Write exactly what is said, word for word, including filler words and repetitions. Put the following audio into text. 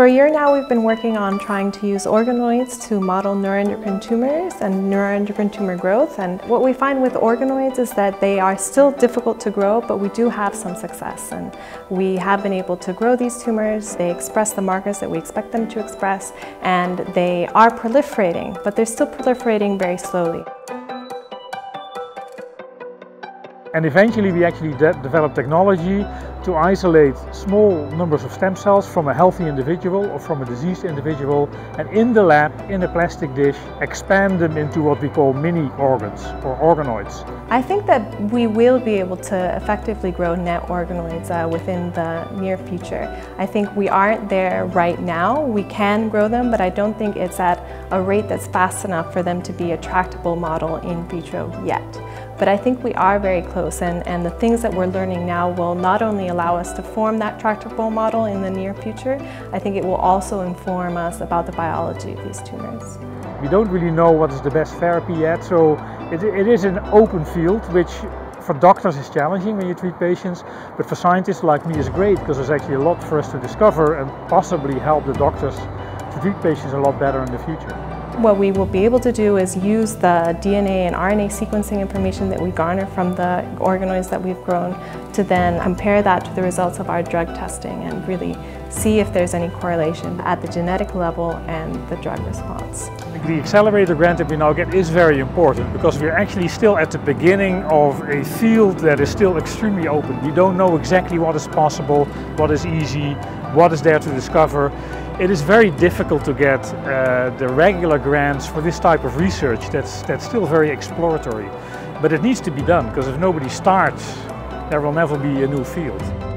For a year now, we've been working on trying to use organoids to model neuroendocrine tumors and neuroendocrine tumor growth. And what we find with organoids is that they are still difficult to grow, but we do have some success. And we have been able to grow these tumors. They express the markers that we expect them to express, and they are proliferating, but they're still proliferating very slowly. And eventually we actually de developed technology to isolate small numbers of stem cells from a healthy individual or from a diseased individual, and in the lab, in a plastic dish, expand them into what we call mini organs or organoids. I think that we will be able to effectively grow net organoids uh, within the near future. I think we aren't there right now. We can grow them, but I don't think it's at a rate that's fast enough for them to be a tractable model in vitro yet. But I think we are very close, and, and the things that we're learning now will not only allow us to form that tractable model in the near future, I think it will also inform us about the biology of these tumors. We don't really know what is the best therapy yet, so it, it is an open field, which for doctors is challenging when you treat patients, but for scientists like me is great, because there's actually a lot for us to discover and possibly help the doctors to treat patients a lot better in the future. What we will be able to do is use the D N A and R N A sequencing information that we garner from the organoids that we've grown to then compare that to the results of our drug testing and really see if there's any correlation at the genetic level and the drug response. The accelerator grant that we now get is very important, because we're actually still at the beginning of a field that is still extremely open. We don't know exactly what is possible, what is easy, what is there to discover. It is very difficult to get uh, the regular grants for this type of research that's, that's still very exploratory. But it needs to be done, because if nobody starts, there will never be a new field.